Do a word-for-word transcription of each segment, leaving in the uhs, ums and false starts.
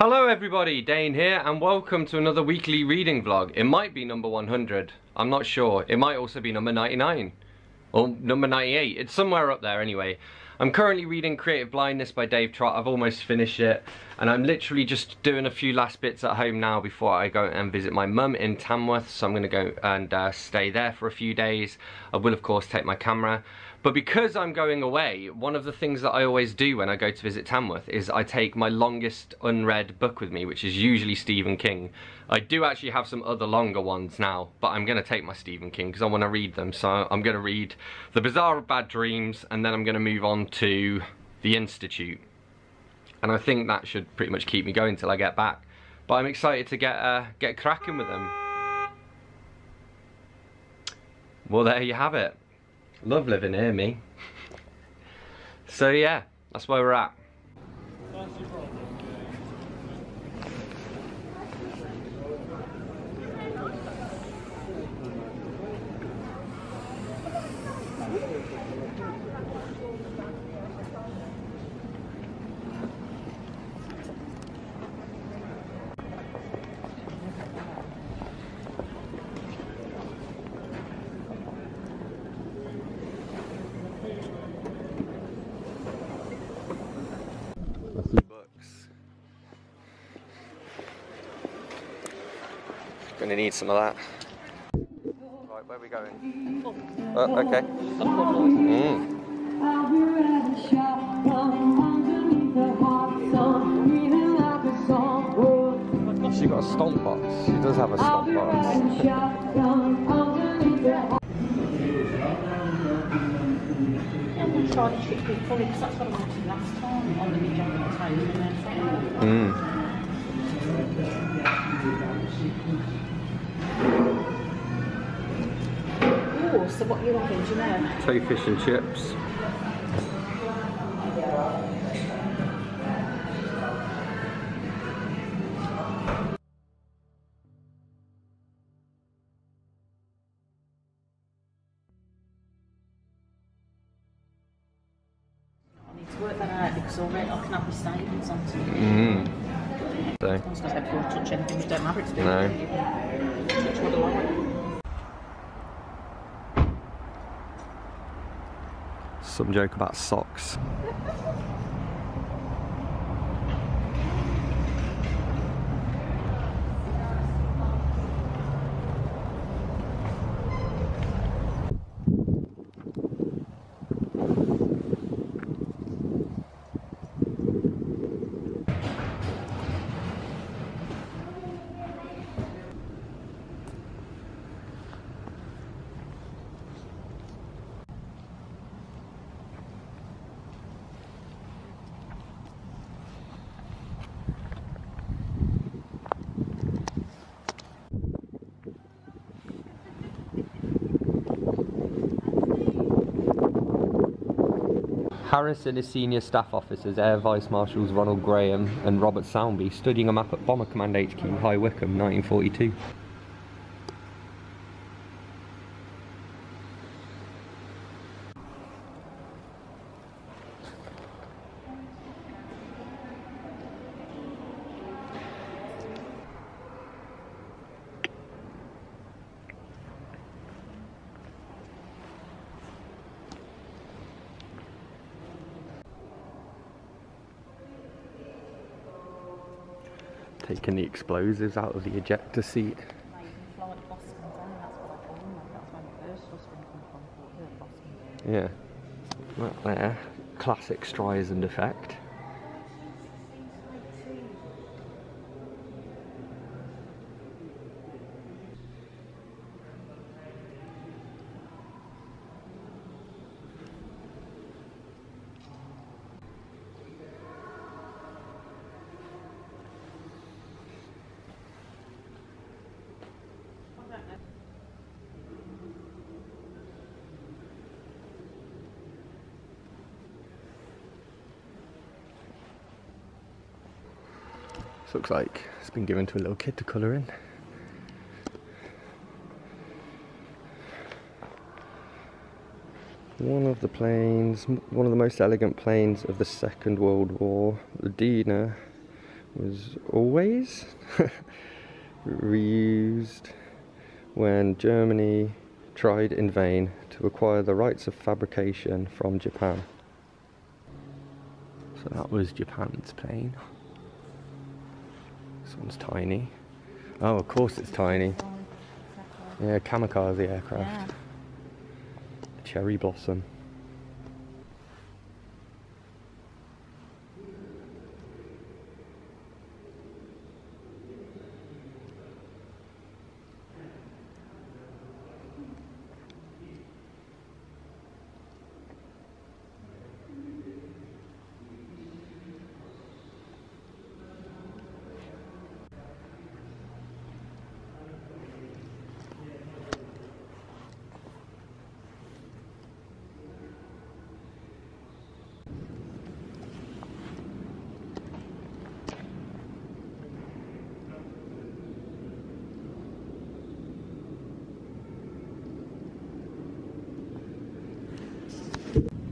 Hello everybody, Dane here and welcome to another weekly reading vlog. It might be number one hundred, I'm not sure. It might also be number ninety-nine or number ninety-eight, it's somewhere up there anyway. I'm currently reading Creative Blindness by Dave Trott. I've almost finished it and I'm literally just doing a few last bits at home now before I go and visit my mum in Tamworth, so I'm going to go and uh, stay there for a few days. I will of course take my camera. But because I'm going away, one of the things that I always do when I go to visit Tamworth is I take my longest unread book with me, which is usually Stephen King. I do actually have some other longer ones now, but I'm going to take my Stephen King because I want to read them. So I'm going to read The Bazaar of Bad Dreams and then I'm going to move on to The Institute. And I think that should pretty much keep me going till I get back. But I'm excited to get, uh, get cracking with them. Well, there you have it. Love living here, me. So yeah, that's where we're at. Gonna need some of that. Right, where are we going? Oh, okay. Mm. She got a stomp box. She does have a stomp box. Mm. Oh, so what are you looking, do you know? Two fish and chips. I need to work that out because already I can have my savings on to it. So. It's because I don't touch anything, you don't have it to do. No. Touch wood along with it. Some joke about socks. Harrison and his senior staff officers, Air Vice Marshals Ronald Graham and Robert Soundby, studying a map at Bomber Command H Q, High Wycombe, nineteen forty-two. Taking the explosives out of the ejector seat. Yeah, right there, classic Streisand effect. So looks like it's been given to a little kid to colour in. One of the planes, one of the most elegant planes of the Second World War, the Dina, was always reused when Germany tried in vain to acquire the rights of fabrication from Japan. So that was Japan's plane. This one's tiny. Oh, of course it's tiny. Yeah, kamikaze aircraft. Yeah. Cherry blossom.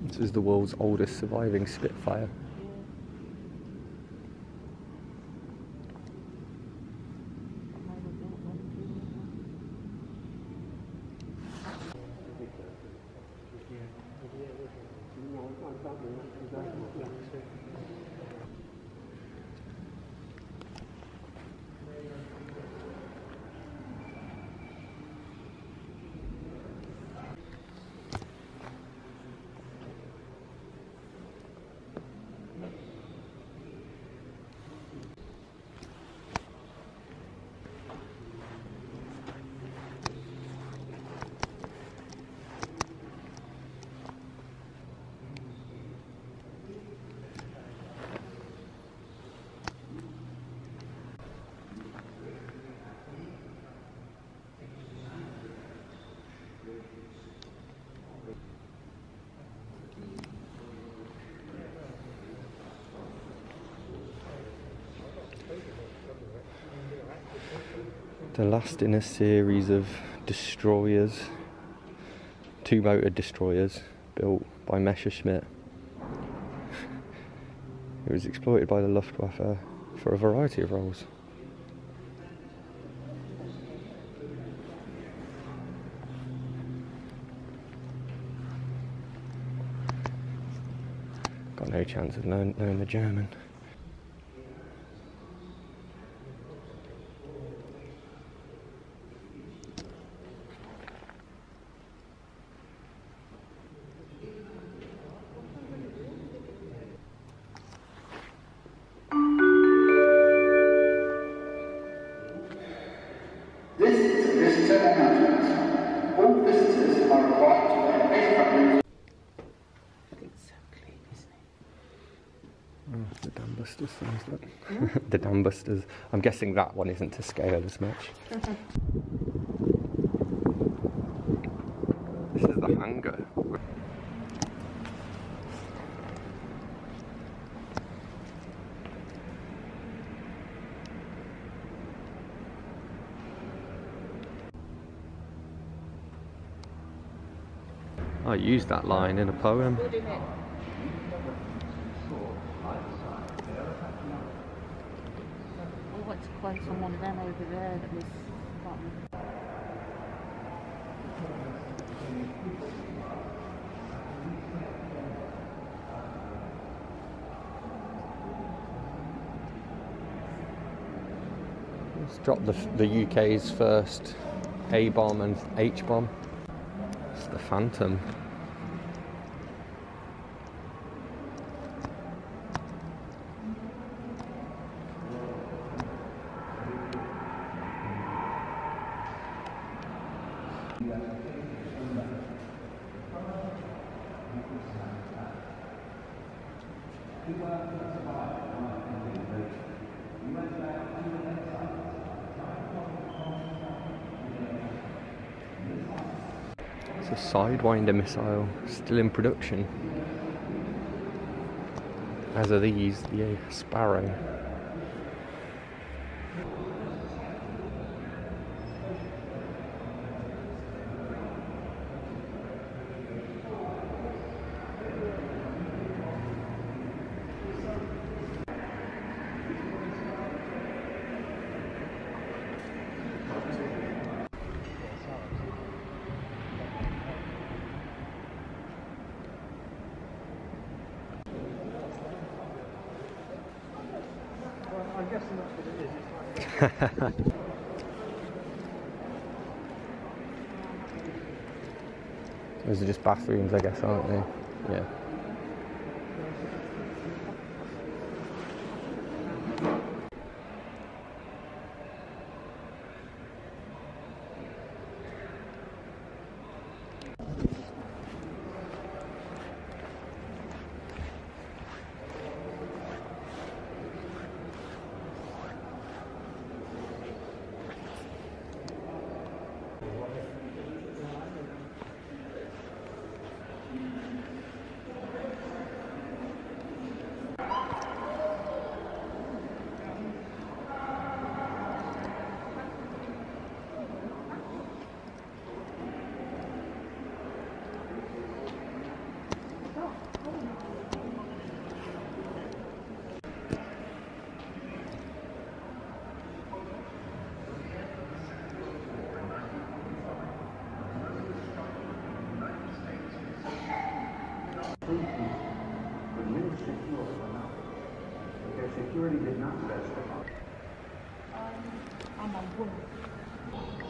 This is the world's oldest surviving Spitfire. The last in a series of destroyers, two motor destroyers built by Messerschmitt. It was exploited by the Luftwaffe for a variety of roles. Got no chance of knowing, knowing the German. The Dambusters. I'm guessing that one isn't to scale as much. This is the hangar. I used that line in a poem. Quote on one of them over there that was fun. Let's drop the, the U K's first A-bomb and H-bomb. It's the Phantom. It's a Sidewinder missile, still in production. As are these, the Sparrow. guessing that's what it is. It's like those are just bathrooms, I guess, aren't they? Yeah.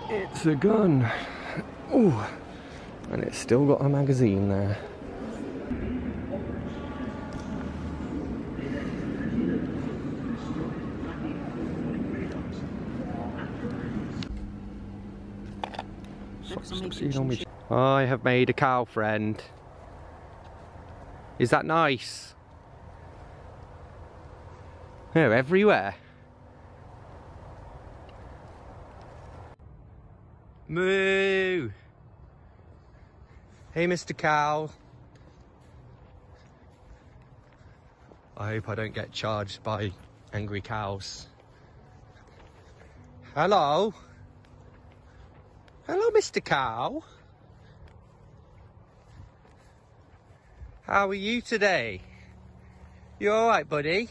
It's a gun. Ooh. And it's still got a magazine there. I have made a cow friend. Is that nice? They're everywhere. Moo! Hey, Mister Cow. I hope I don't get charged by angry cows. Hello? Hello, Mister Cow. How are you today? You alright, buddy?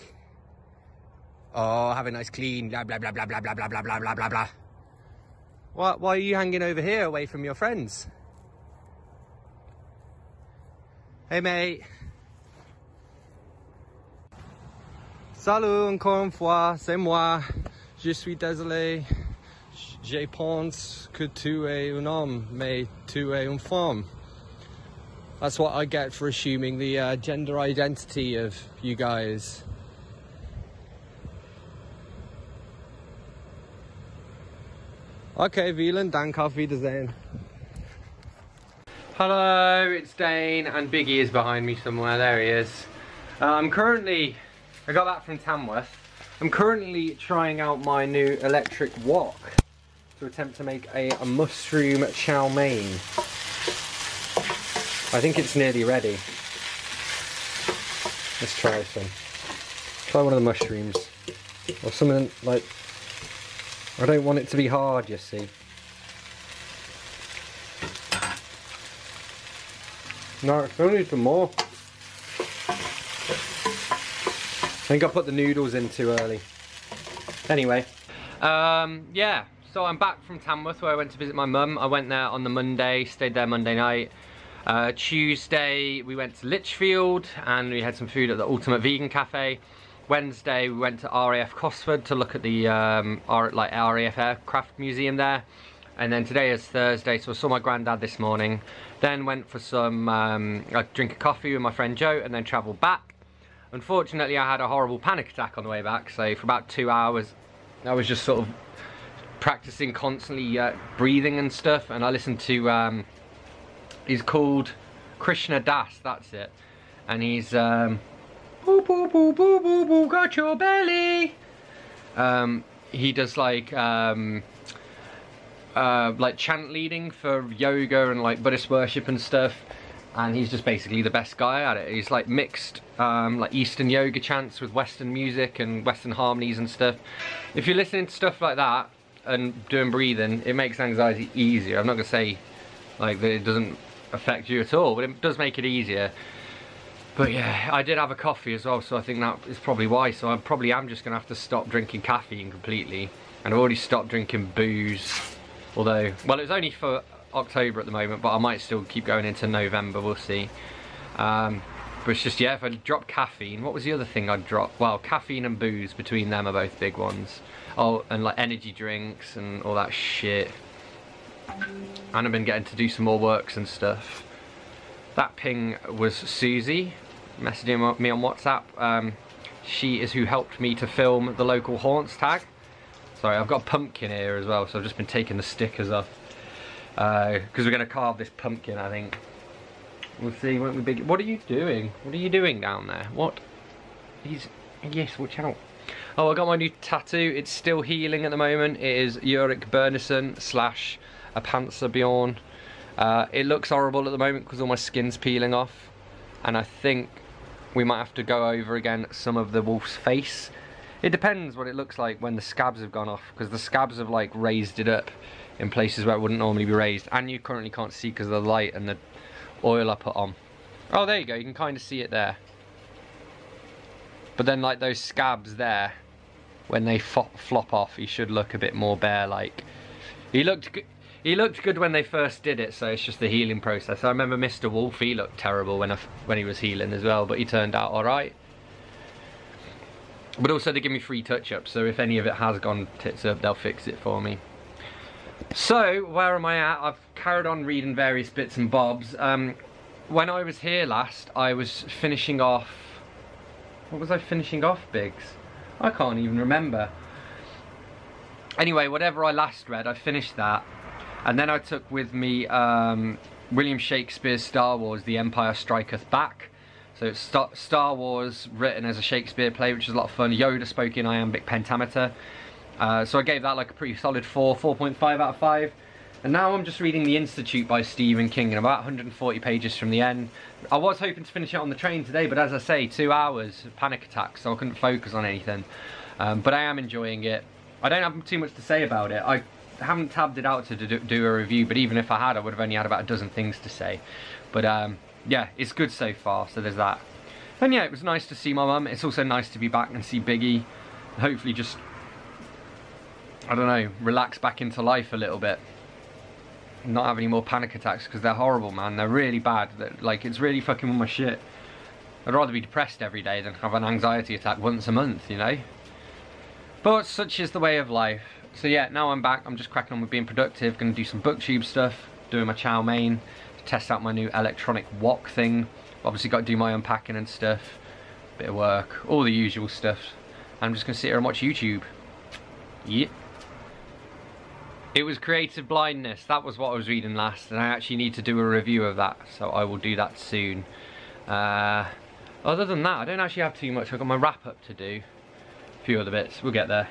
Oh, have a nice clean, blah, blah, blah, blah, blah, blah, blah, blah, blah, blah, blah, blah. Why, why are you hanging over here away from your friends? Hey, mate. Salut, encore une fois, c'est moi. Je suis désolé. Je pense que tu es un homme, mais tu es une femme. That's what I get for assuming the uh, gender identity of you guys. Okay, vielen Dank, auf Wiedersehen. Hello, it's Dane, and Biggie is behind me somewhere, there he is. Uh, I'm currently, I got that from Tamworth, I'm currently trying out my new electric wok to attempt to make a, a mushroom chow mein. I think it's nearly ready. Let's try some. Try one of the mushrooms, or something like... I don't want it to be hard, you see. No, I still need some more. I think I put the noodles in too early. Anyway. Um, yeah, so I'm back from Tamworth where I went to visit my mum. I went there on the Monday, stayed there Monday night. Uh, Tuesday we went to Lichfield and we had some food at the Ultimate Vegan Cafe. Wednesday we went to R A F Cosford to look at the um, R, like R A F aircraft museum there, and then today is Thursday, so I saw my granddad this morning, then went for some um, a drink of coffee with my friend Joe and then travelled back. Unfortunately I had a horrible panic attack on the way back, so for about two hours I was just sort of practicing constantly uh, breathing and stuff, and I listened to, um, he's called Krishna Das, that's it, and he's um, boo boo boo boo boo boo got your belly. Um, he does like um, uh, like chant leading for yoga and like Buddhist worship and stuff, and he's just basically the best guy at it. He's like mixed um, like Eastern yoga chants with Western music and Western harmonies and stuff. If you're listening to stuff like that and doing breathing, it makes anxiety easier. I'm not gonna say like that it doesn't affect you at all, but it does make it easier. But yeah, I did have a coffee as well, so I think that is probably why. So I probably am just going to have to stop drinking caffeine completely. And I've already stopped drinking booze. Although, well, it's only for October at the moment, but I might still keep going into November, we'll see. Um, But it's just, yeah, if I drop caffeine, what was the other thing I'd drop? Well, caffeine and booze, between them are both big ones. Oh, and like energy drinks and all that shit. And I've been getting to do some more works and stuff. That ping was Susie messaging me on WhatsApp. Um, she is who helped me to film the local haunts tag. Sorry, I've got a pumpkin here as well, so I've just been taking the stickers off. Because uh, we're going to carve this pumpkin, I think. We'll see, won't we, Biggie? What are you doing? What are you doing down there? What? He's... Yes, watch out. Oh, I got my new tattoo. It's still healing at the moment. It is Jurek Bernersen slash Apanserbjorn. Uh, it looks horrible at the moment because all my skin's peeling off. And I think we might have to go over again some of the wolf's face. It depends what it looks like when the scabs have gone off, because the scabs have like raised it up in places where it wouldn't normally be raised. And you currently can't see because of the light and the oil I put on. Oh, there you go, you can kind of see it there. But then like those scabs there, when they flop, flop off, he should look a bit more bear-like. He looked good. He looked good when they first did it, so it's just the healing process. I remember Mister Wolf, he looked terrible when I, when he was healing as well, but he turned out alright. But also they give me free touch-ups, so if any of it has gone tits up, they'll fix it for me. So, where am I at? I've carried on reading various bits and bobs. Um, when I was here last, I was finishing off... What was I finishing off, Biggs? I can't even remember. Anyway, whatever I last read, I finished that. And then I took with me um, William Shakespeare's Star Wars, The Empire Striketh Back. So it's Star Wars written as a Shakespeare play, which is a lot of fun. Yoda spoke in iambic pentameter. Uh, so I gave that like a pretty solid four, four point five out of five. And now I'm just reading The Institute by Stephen King, and about one hundred forty pages from the end. I was hoping to finish it on the train today, but as I say, two hours of panic attacks, so I couldn't focus on anything. Um, but I am enjoying it. I don't have too much to say about it. I I haven't tabbed it out to do a review, but even if I had, I would have only had about a dozen things to say. But um, yeah, it's good so far, so there's that. And yeah, it was nice to see my mum. It's also nice to be back and see Biggie. Hopefully just, I don't know, relax back into life a little bit. Not have any more panic attacks, because they're horrible, man. They're really bad. They're, like, it's really fucking with my shit. I'd rather be depressed every day than have an anxiety attack once a month, you know? But such is the way of life. So yeah, now I'm back, I'm just cracking on with being productive, gonna do some BookTube stuff, doing my chow mein, test out my new electronic wok thing, obviously got to do my unpacking and stuff, bit of work, all the usual stuff. I'm just gonna sit here and watch YouTube. Yeah. It was Creative Blindness, that was what I was reading last, and I actually need to do a review of that, so I will do that soon. Uh, other than that, I don't actually have too much, I've got my wrap up to do, a few other bits, we'll get there.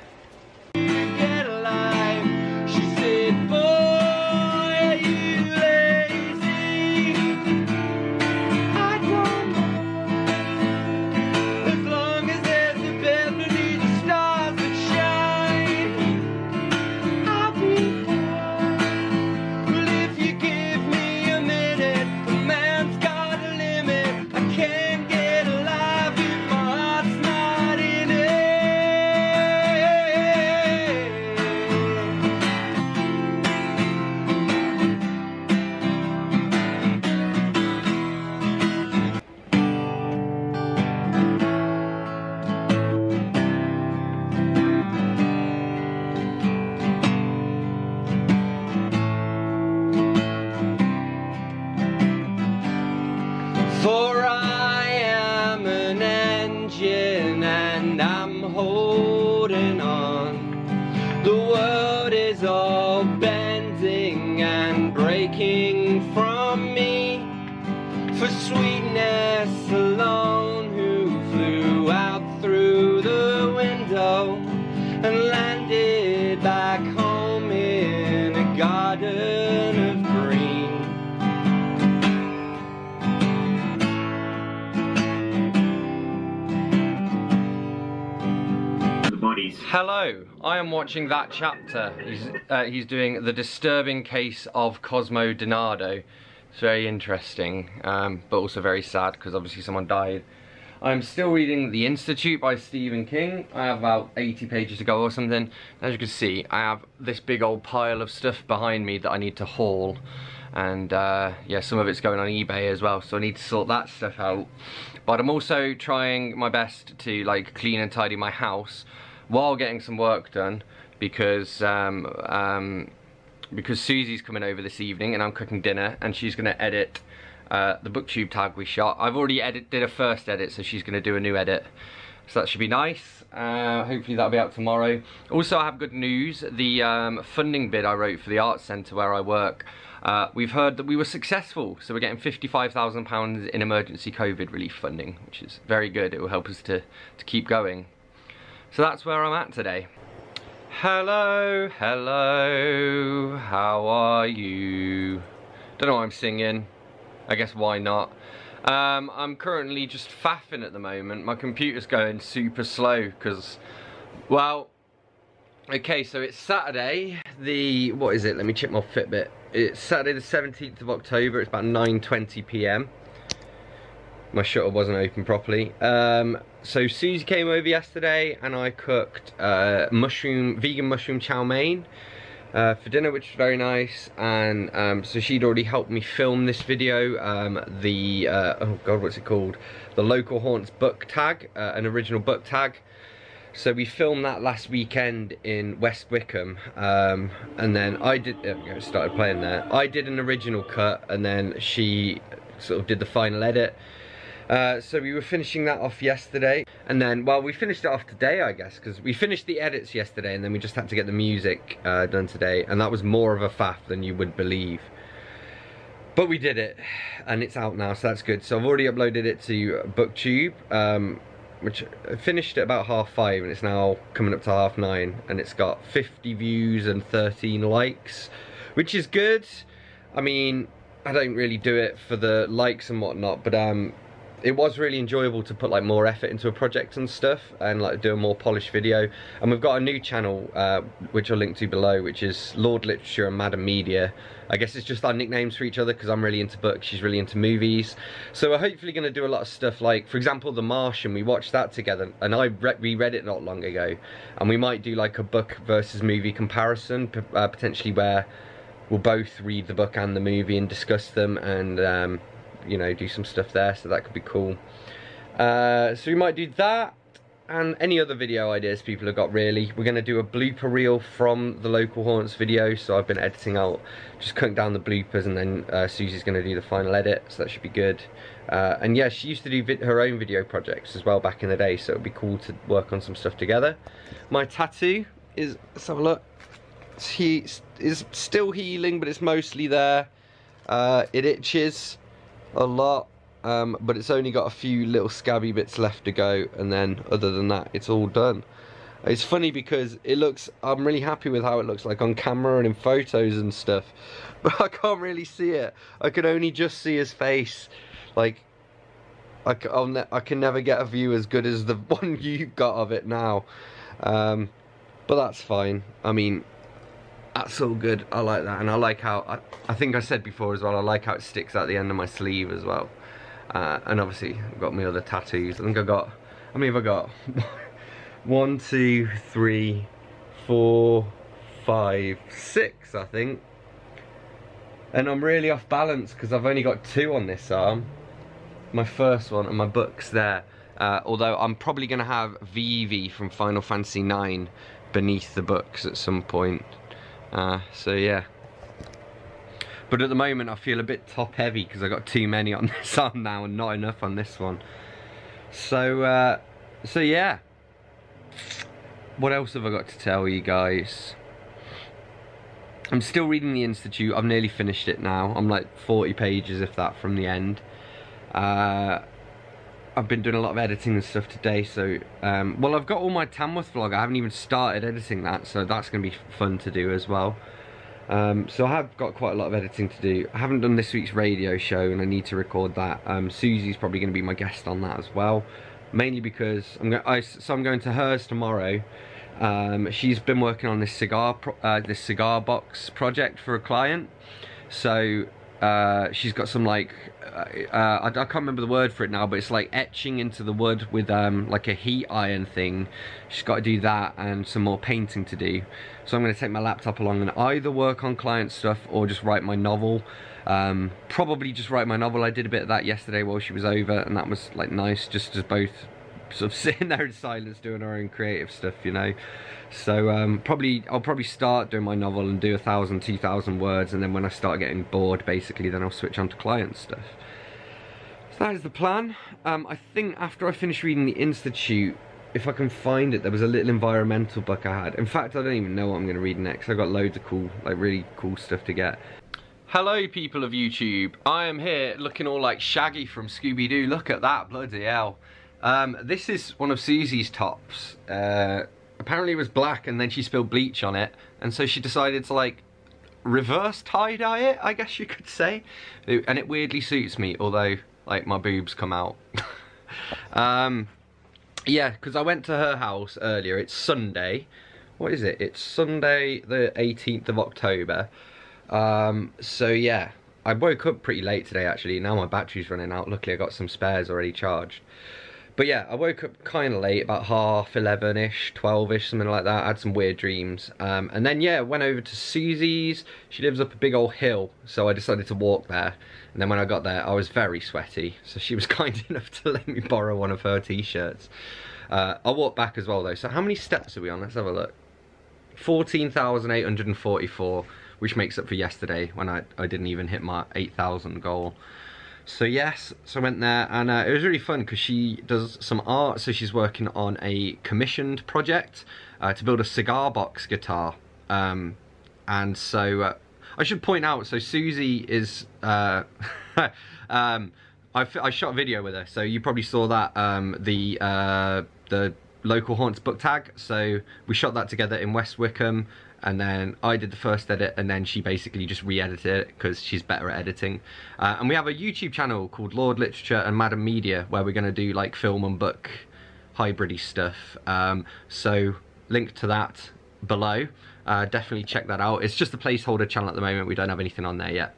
Hello, I am watching that chapter. He's, uh, he's doing The Disturbing Case of Cosmo DeNardo. It's very interesting, um, but also very sad because obviously someone died. I'm still reading The Institute by Stephen King. I have about eighty pages to go or something. As you can see, I have this big old pile of stuff behind me that I need to haul. and uh, yeah, some of it's going on eBay as well, so I need to sort that stuff out. But I'm also trying my best to like clean and tidy my house while getting some work done, because um, um, because Susie's coming over this evening and I'm cooking dinner, and she's going to edit uh, the BookTube tag we shot. I've already edit, did a first edit, so she's going to do a new edit. So that should be nice. Uh, hopefully that'll be out tomorrow. Also, I have good news. The um, funding bid I wrote for the arts centre where I work, uh, we've heard that we were successful. So we're getting fifty-five thousand pounds in emergency COVID relief funding, which is very good. It will help us to, to keep going. So that's where I'm at today. Hello, hello, how are you? Don't know why I'm singing. I guess why not? Um, I'm currently just faffing at the moment. My computer's going super slow because, well, okay, so it's Saturday, the, what is it? Let me check my Fitbit. It's Saturday the seventeenth of October. It's about nine twenty p m My shutter wasn't open properly. Um, so Susie came over yesterday and I cooked uh, mushroom, vegan mushroom chow mein Uh, for dinner, which was very nice, and um, so she'd already helped me film this video, um, the, uh, oh god, what's it called, the Local Haunts book tag, uh, an original book tag. So we filmed that last weekend in West Wickham, um, and then I did, there we go, started playing there, I did an original cut, and then she sort of did the final edit. Uh, so we were finishing that off yesterday, and then, well, we finished it off today, I guess, because we finished the edits yesterday, and then we just had to get the music uh, done today, and that was more of a faff than you would believe. But we did it, and it's out now, so that's good. So I've already uploaded it to BookTube, um, which finished at about half five, and it's now coming up to half nine, and it's got fifty views and thirteen likes, which is good. I mean, I don't really do it for the likes and whatnot, but um. It was really enjoyable to put like more effort into a project and stuff, and like do a more polished video. And we've got a new channel uh, which I'll link to below, which is Lord Literature and Madam Media. I guess it's just our nicknames for each other, because I'm really into books, she's really into movies. So we're hopefully going to do a lot of stuff like, for example, The Martian. We watched that together, and I re reread it not long ago. And we might do like a book versus movie comparison, uh, potentially, where we'll both read the book and the movie and discuss them, and um, you know, do some stuff there, so that could be cool. Uh, so we might do that, and any other video ideas people have got, really. We're going to do a blooper reel from the Local Haunts video, so I've been editing out, just cutting down the bloopers, and then uh, Susie's going to do the final edit, so that should be good. Uh, and yeah, she used to do vid her own video projects as well back in the day, so it would be cool to work on some stuff together. My tattoo is, let's have a look, he is still healing, but it's mostly there. Uh, it itches a lot, um, but it's only got a few little scabby bits left to go, and then other than that it's all done. It's funny because it looks, I'm really happy with how it looks like on camera and in photos and stuff, but I can't really see it. I can only just see his face. Like I, I'll ne I can never get a view as good as the one you've got of it now, um, but that's fine. I mean, that's all good. I like that, and I like how, I, I think I said before as well, I like how it sticks out the end of my sleeve as well. Uh, and obviously I've got my other tattoos. I think I got, how many have I got? One, two, three, four, five, six, I think. And I'm really off balance because I've only got two on this arm. My first one and my book's there. Uh, although I'm probably going to have Vivi from Final Fantasy nine beneath the books at some point. Uh, so yeah, but at the moment I feel a bit top heavy because I got too many on this arm now and not enough on this one. So uh, so yeah, what else have I got to tell you guys? I'm still reading The Institute. I've nearly finished it now. I'm like forty pages, if that, from the end. Uh, I've been doing a lot of editing and stuff today, so um, well, I've got all my Tamworth vlog. I haven't even started editing that, so that's going to be fun to do as well. Um, so I have got quite a lot of editing to do. I haven't done this week's radio show, and I need to record that. Um, Susie's probably going to be my guest on that as well, mainly because I'm going. I, so I'm going to hers tomorrow. Um, she's been working on this cigar, pro uh, this cigar box project for a client, so uh, she's got some like, uh, I, I can't remember the word for it now, but it's like etching into the wood with um, like a heat iron thing. She's got to do that and some more painting to do. So I'm going to take my laptop along and either work on client stuff or just write my novel. Um, probably just write my novel. I did a bit of that yesterday while she was over, and that was like nice, just as both sort of sitting there in silence doing our own creative stuff, you know. So um, probably I'll probably start doing my novel and do a thousand, two thousand words, and then when I start getting bored, basically, then I'll switch on to client stuff. So that is the plan. Um, I think after I finish reading The Institute, if I can find it, there was a little environmental book I had. In fact, I don't even know what I'm going to read next. I've got loads of cool, like really cool stuff to get. Hello people of YouTube, I am here looking all like Shaggy from Scooby Doo. Look at that, bloody hell. Um, this is one of Susie's tops. Uh, apparently it was black and then she spilled bleach on it, and so she decided to like reverse tie-dye it, I guess you could say. And it weirdly suits me, although like my boobs come out. um, yeah, because I went to her house earlier. It's Sunday. What is it? It's Sunday the eighteenth of October. Um, so yeah, I woke up pretty late today actually, now my battery's running out, luckily I got some spares already charged. But yeah, I woke up kind of late, about half eleven-ish, twelve-ish, something like that. I had some weird dreams. Um, and then yeah, went over to Susie's. She lives up a big old hill, so I decided to walk there. And then when I got there, I was very sweaty, so she was kind enough to let me borrow one of her t-shirts. Uh, I walked back as well though, so how many steps are we on? Let's have a look. fourteen thousand eight hundred forty-four. Which makes up for yesterday when I, I didn't even hit my eight thousand goal. So yes, so I went there and uh, it was really fun because she does some art. So she's working on a commissioned project uh, to build a cigar box guitar. Um, and so uh, I should point out, so Susie is, uh, um, I, I shot a video with her. So you probably saw that, um, the, uh, the local haunts book tag. So we shot that together in West Wickham. And then I did the first edit, and then she basically just re-edited it because she's better at editing. Uh, and we have a YouTube channel called Lord Literature and Madam Media where we're going to do like film and book hybridy stuff. Um, so link to that below. Uh, definitely check that out. It's just a placeholder channel at the moment. We don't have anything on there yet.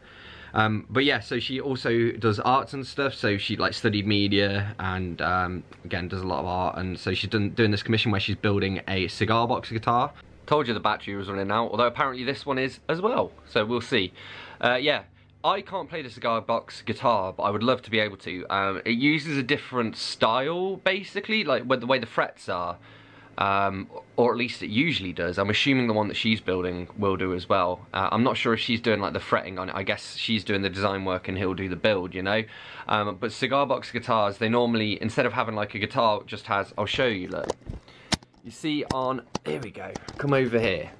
Um, but yeah, so she also does arts and stuff. So she like studied media and um, again does a lot of art. And so she's done, doing this commission where she's building a cigar box guitar. Told you the battery was running out, although apparently this one is as well, so we'll see. Uh, yeah, I can't play the cigar box guitar, but I would love to be able to. Um, it uses a different style, basically, like the way the frets are, um, or at least it usually does. I'm assuming the one that she's building will do as well. Uh, I'm not sure if she's doing like the fretting on it. I guess she's doing the design work and he'll do the build, you know? Um, but cigar box guitars, they normally, instead of having like a guitar, it just has, I'll show you, look. You see on, here we go, come over here.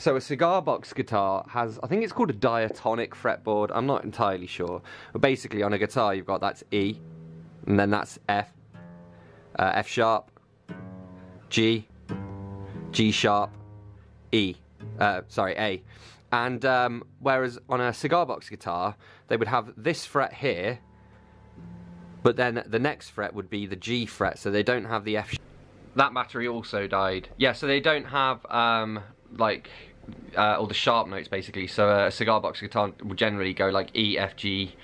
So a cigar box guitar has, I think it's called a diatonic fretboard, I'm not entirely sure. But basically on a guitar you've got that's E, and then that's F, uh, F sharp, G, G sharp, E, uh, sorry, A. And um, whereas on a cigar box guitar, they would have this fret here, but then the next fret would be the G fret, so they don't have the F sharp. That battery also died. Yeah, so they don't have um, like uh, all the sharp notes basically. So a cigar box guitar will generally go like E, F, G,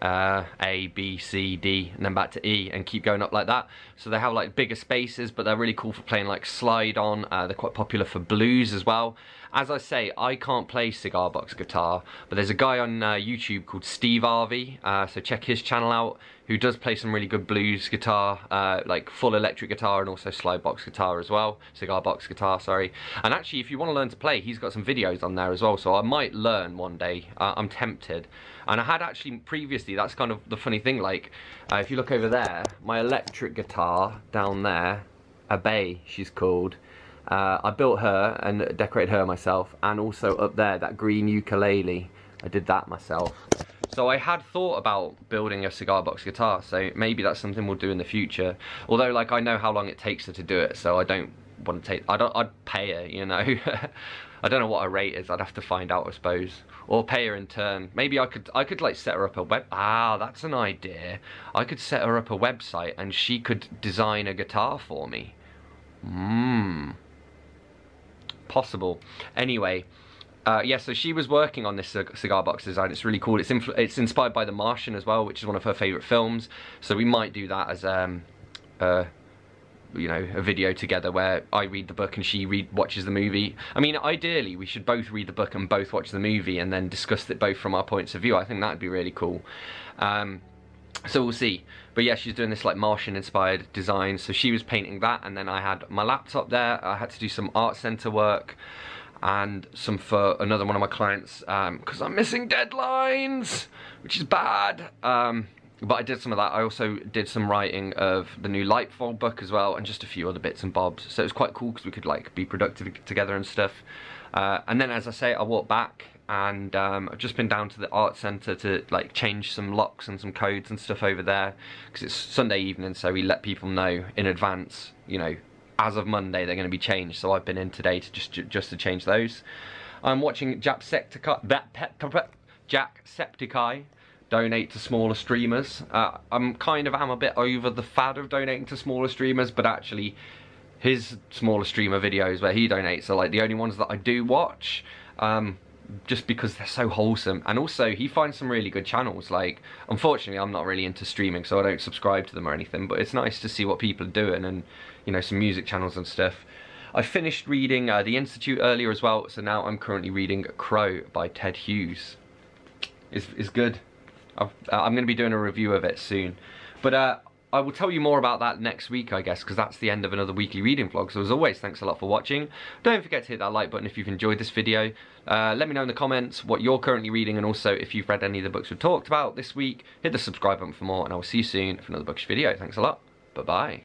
uh, A, B, C, D, and then back to E, and keep going up like that. So they have like bigger spaces, but they're really cool for playing like slide on. Uh, they're quite popular for blues as well. As I say, I can't play cigar box guitar, but there's a guy on uh, YouTube called Steve Arvey. Uh, so check his channel out. Who does play some really good blues guitar, uh, like full electric guitar and also slide box guitar as well, cigar box guitar, sorry. And actually, if you want to learn to play, he's got some videos on there as well, so I might learn one day. Uh, I'm tempted. And I had actually previously, that's kind of the funny thing, like, uh, if you look over there, my electric guitar down there, Abe, she's called, uh, I built her and decorated her myself, and also up there, that green ukulele, I did that myself. So I had thought about building a cigar box guitar, so maybe that's something we'll do in the future. Although, like, I know how long it takes her to do it, so I don't want to take... I don't, I'd pay her, you know? I don't know what her rate is. I'd have to find out, I suppose. Or pay her in turn. Maybe I could, I could like, set her up a web... Ah, that's an idea. I could set her up a website, and she could design a guitar for me. Mmm. Possible. Anyway... Uh, yeah, so she was working on this cigar box design. It's really cool. It's influ it's inspired by The Martian as well, which is one of her favourite films. So we might do that as um, uh, you know, a video together where I read the book and she read watches the movie. I mean, ideally, we should both read the book and both watch the movie and then discuss it both from our points of view. I think that'd be really cool. Um, so we'll see. But yeah, she's doing this like Martian-inspired design. So she was painting that, and then I had my laptop there. I had to do some art centre work. And some for another one of my clients, because um, I'm missing deadlines, which is bad. Um, but I did some of that. I also did some writing of the new Lightfold book as well, and just a few other bits and bobs. So it was quite cool because we could like be productive together and stuff. Uh, and then, as I say, I walked back, and um, I've just been down to the art centre to like change some locks and some codes and stuff over there, because it's Sunday evening, so we let people know in advance, you know. As of Monday, they're going to be changed, so I've been in today to just just to change those. I'm watching Jacksepticeye, that pet, Jacksepticeye donate to smaller streamers. Uh, I'm kind of am a bit over the fad of donating to smaller streamers, but actually, his smaller streamer videos where he donates are like the only ones that I do watch, um, just because they're so wholesome. And also, he finds some really good channels. Like, unfortunately, I'm not really into streaming, so I don't subscribe to them or anything. But it's nice to see what people are doing and, you know, some music channels and stuff. I finished reading uh, The Institute earlier as well, so now I'm currently reading Crow by Ted Hughes. It's, it's good. I've, I'm going to be doing a review of it soon. But uh, I will tell you more about that next week, I guess, because that's the end of another weekly reading vlog. So as always, thanks a lot for watching. Don't forget to hit that like button if you've enjoyed this video. Uh, let me know in the comments what you're currently reading, and also if you've read any of the books we've talked about this week. Hit the subscribe button for more, and I will see you soon for another bookish video. Thanks a lot. Bye-bye.